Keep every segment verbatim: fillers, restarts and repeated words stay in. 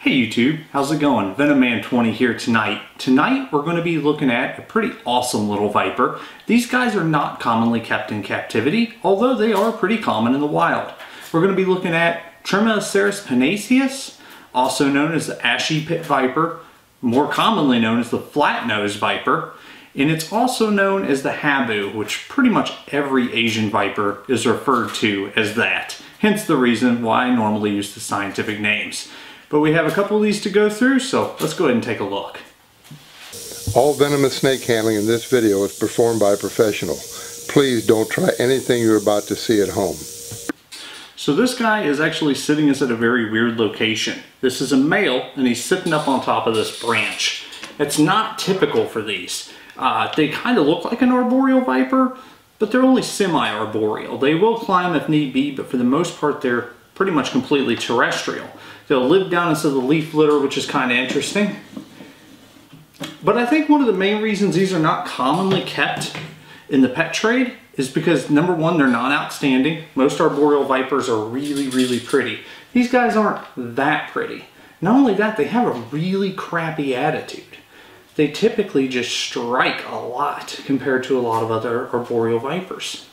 Hey YouTube, how's it going? Venomman twenty here tonight. Tonight we're going to be looking at a pretty awesome little viper. These guys are not commonly kept in captivity, although they are pretty common in the wild. We're going to be looking at Trimeresurus puniceus, also known as the ashy pit viper, more commonly known as the flat-nosed viper, and it's also known as the habu, which pretty much every Asian viper is referred to as that. Hence the reason why I normally use the scientific names. But we have a couple of these to go through, so let's go ahead and take a look. All venomous snake handling in this video is performed by a professional. Please don't try anything you're about to see at home. So this guy is actually sitting us at a very weird location. This is a male, and he's sitting up on top of this branch. It's not typical for these. Uh, they kind of look like an arboreal viper, but they're only semi-arboreal. They will climb if need be, but for the most part they're pretty much completely terrestrial. They'll live down into the leaf litter, which is kind of interesting. But I think one of the main reasons these are not commonly kept in the pet trade is because, number one, they're not outstanding. Most arboreal vipers are really, really pretty. These guys aren't that pretty. Not only that, they have a really crappy attitude. They typically just strike a lot compared to a lot of other arboreal vipers.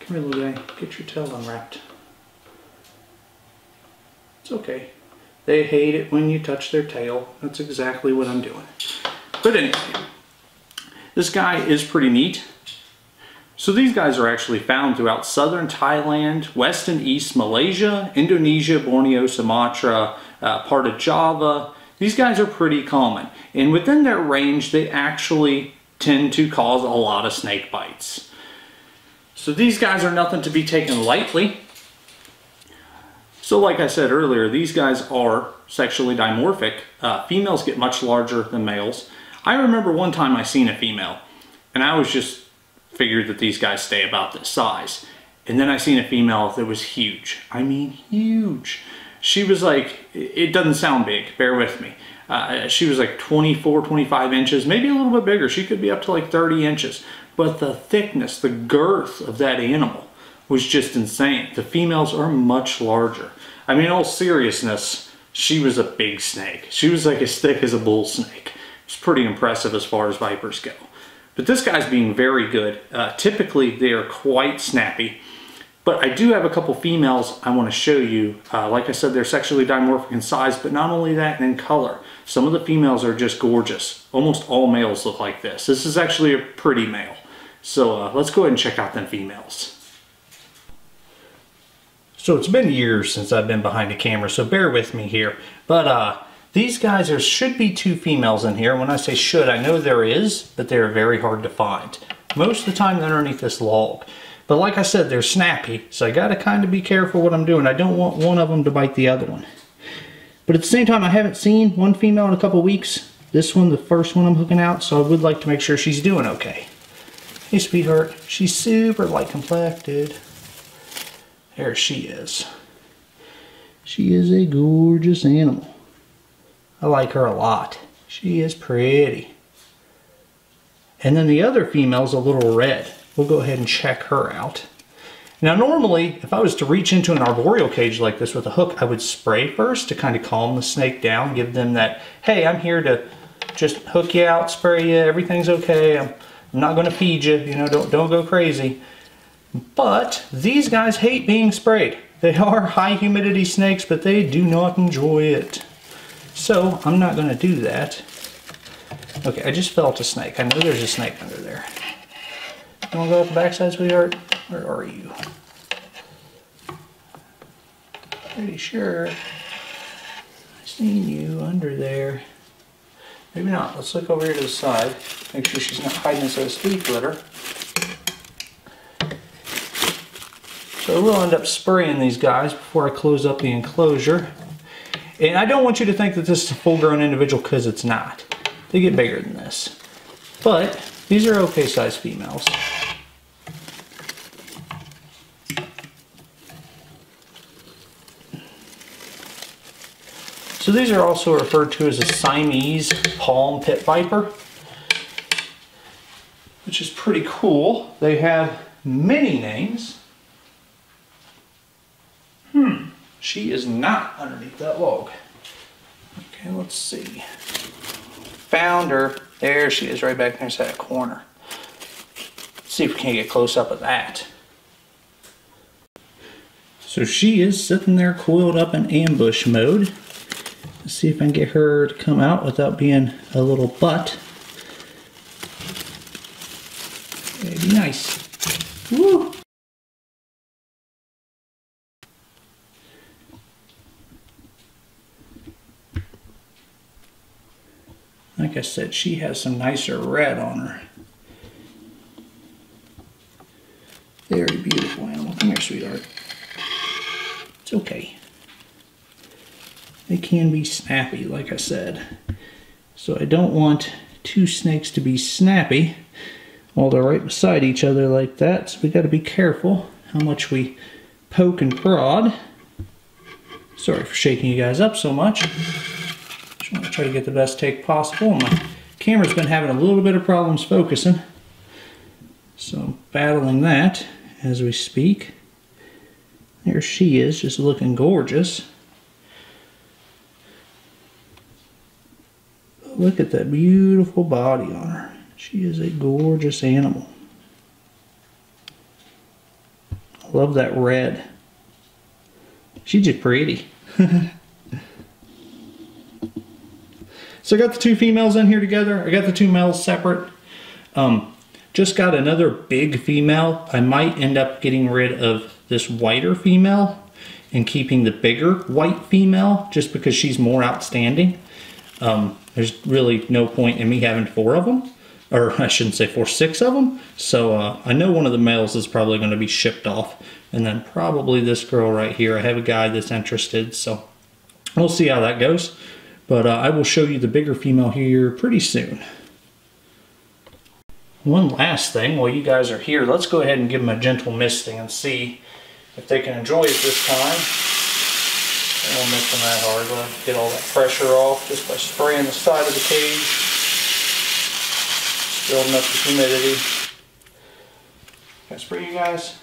Come here, little guy. Get your tail unwrapped. It's okay. They hate it when you touch their tail. That's exactly what I'm doing. But anyway, this guy is pretty neat. So these guys are actually found throughout southern Thailand, west and east Malaysia, Indonesia, Borneo, Sumatra, uh, part of Java. These guys are pretty common. And within their range, they actually tend to cause a lot of snake bites. So these guys are nothing to be taken lightly. So like I said earlier, these guys are sexually dimorphic. Uh, females get much larger than males. I remember one time I seen a female, and I was just figured that these guys stay about this size. And then I seen a female that was huge. I mean huge. She was like, it doesn't sound big, bear with me. Uh, she was like twenty-four, twenty-five inches, maybe a little bit bigger. She could be up to like thirty inches. But the thickness, the girth of that animal was just insane. The females are much larger. I mean, in all seriousness, she was a big snake. She was like as thick as a bull snake. It's pretty impressive as far as vipers go. But this guy's being very good. Uh, typically, they are quite snappy. But I do have a couple females I want to show you. Uh, like I said, they're sexually dimorphic in size, but not only that, in color. Some of the females are just gorgeous. Almost all males look like this. This is actually a pretty male. So uh, let's go ahead and check out them females. So it's been years since I've been behind the camera, so bear with me here. But uh, these guys, there should be two females in here. When I say should, I know there is, but they're very hard to find. Most of the time underneath this log. But like I said, they're snappy, so I gotta kind of be careful what I'm doing. I don't want one of them to bite the other one. But at the same time, I haven't seen one female in a couple weeks. This one, the first one I'm hooking out, so I would like to make sure she's doing okay. Hey, sweetheart. She's super light complected. There she is. She is a gorgeous animal. I like her a lot. She is pretty. And then the other female's a little red. We'll go ahead and check her out. Now normally, if I was to reach into an arboreal cage like this with a hook, I would spray first to kind of calm the snake down, give them that, hey, I'm here to just hook you out, spray you, everything's okay, I'm, I'm not gonna feed you, you know, don't, don't go crazy. But these guys hate being sprayed. They are high humidity snakes, but they do not enjoy it. So I'm not going to do that. Okay, I just felt a snake. I know there's a snake under there. You want to go up the backside, sweetheart? Where are you? Pretty sure I seen you under there. Maybe not. Let's look over here to the side. Make sure she's not hiding inside this leaf litter. So we'll end up spraying these guys before I close up the enclosure. And I don't want you to think that this is a full-grown individual, because it's not. They get bigger than this. But these are okay-sized females. So these are also referred to as a Siamese Palm Pit Viper, which is pretty cool. They have many names. She is not underneath that log. Okay, let's see. Found her. There she is, right back next to that corner. Let's see if we can get close up of that. So she is sitting there coiled up in ambush mode. Let's see if I can get her to come out without being a little butt. That'd be nice. Woo! Like I said, she has some nicer red on her. Very beautiful animal. Come here, sweetheart. It's okay. They can be snappy, like I said. So I don't want two snakes to be snappy while they're right beside each other like that. So we gotta be careful how much we poke and prod. Sorry for shaking you guys up so much. Just wanna try to get the best take possible. My camera's been having a little bit of problems focusing. So I'm battling that as we speak. There she is, just looking gorgeous. Look at that beautiful body on her. She is a gorgeous animal. I love that red. She's just pretty. So I got the two females in here together. I got the two males separate. Um, just got another big female. I might end up getting rid of this whiter female and keeping the bigger white female just because she's more outstanding. Um, there's really no point in me having four of them, or I shouldn't say four, six of them. So uh, I know one of the males is probably going to be shipped off, and then probably this girl right here. I have a guy that's interested, so we'll see how that goes. But uh, I will show you the bigger female here pretty soon. One last thing while you guys are here, let's go ahead and give them a gentle misting and see if they can enjoy it this time. I won't miss them that hard. We'll get all that pressure off just by spraying the side of the cage. Just building up the humidity. Can I spray you guys?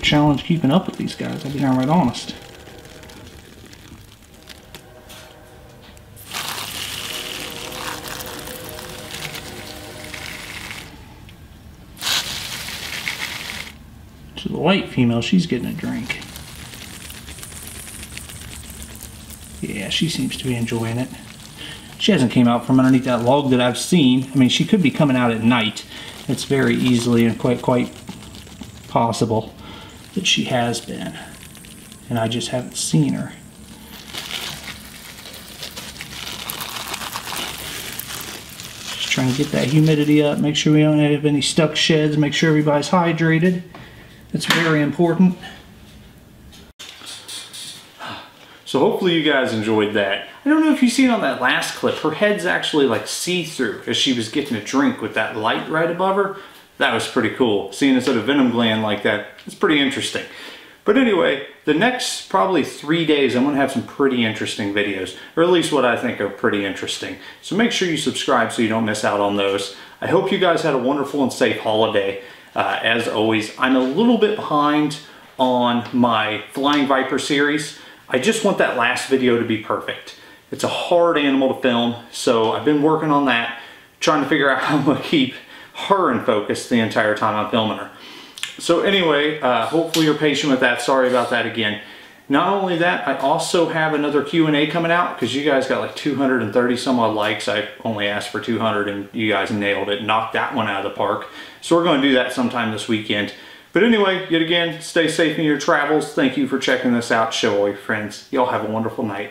Challenge keeping up with these guys, I'll be downright honest. So the white female, she's getting a drink. Yeah, she seems to be enjoying it. She hasn't came out from underneath that log that I've seen. I mean, she could be coming out at night. It's very easily and quite quite possible that she has been, and I just haven't seen her. Just trying to get that humidity up, make sure we don't have any stuck sheds, make sure everybody's hydrated. It's very important. So hopefully you guys enjoyed that. I don't know if you seen on that last clip, her head's actually like see-through as she was getting a drink with that light right above her. That was pretty cool. Seeing a sort of venom gland like that, it's pretty interesting. But anyway, the next probably three days, I'm gonna have some pretty interesting videos, or at least what I think are pretty interesting. So make sure you subscribe so you don't miss out on those. I hope you guys had a wonderful and safe holiday. Uh, as always, I'm a little bit behind on my Flying Viper series. I just want that last video to be perfect. It's a hard animal to film, so I've been working on that, trying to figure out how I'm gonna keep her in focus the entire time I'm filming her. So anyway, uh, hopefully you're patient with that. Sorry about that again. Not only that, I also have another Q and A coming out because you guys got like two hundred thirty some odd likes. I only asked for two hundred and you guys nailed it, knocked that one out of the park. So we're going to do that sometime this weekend. But anyway, yet again, stay safe in your travels. Thank you for checking this out. Show all your friends. Y'all have a wonderful night.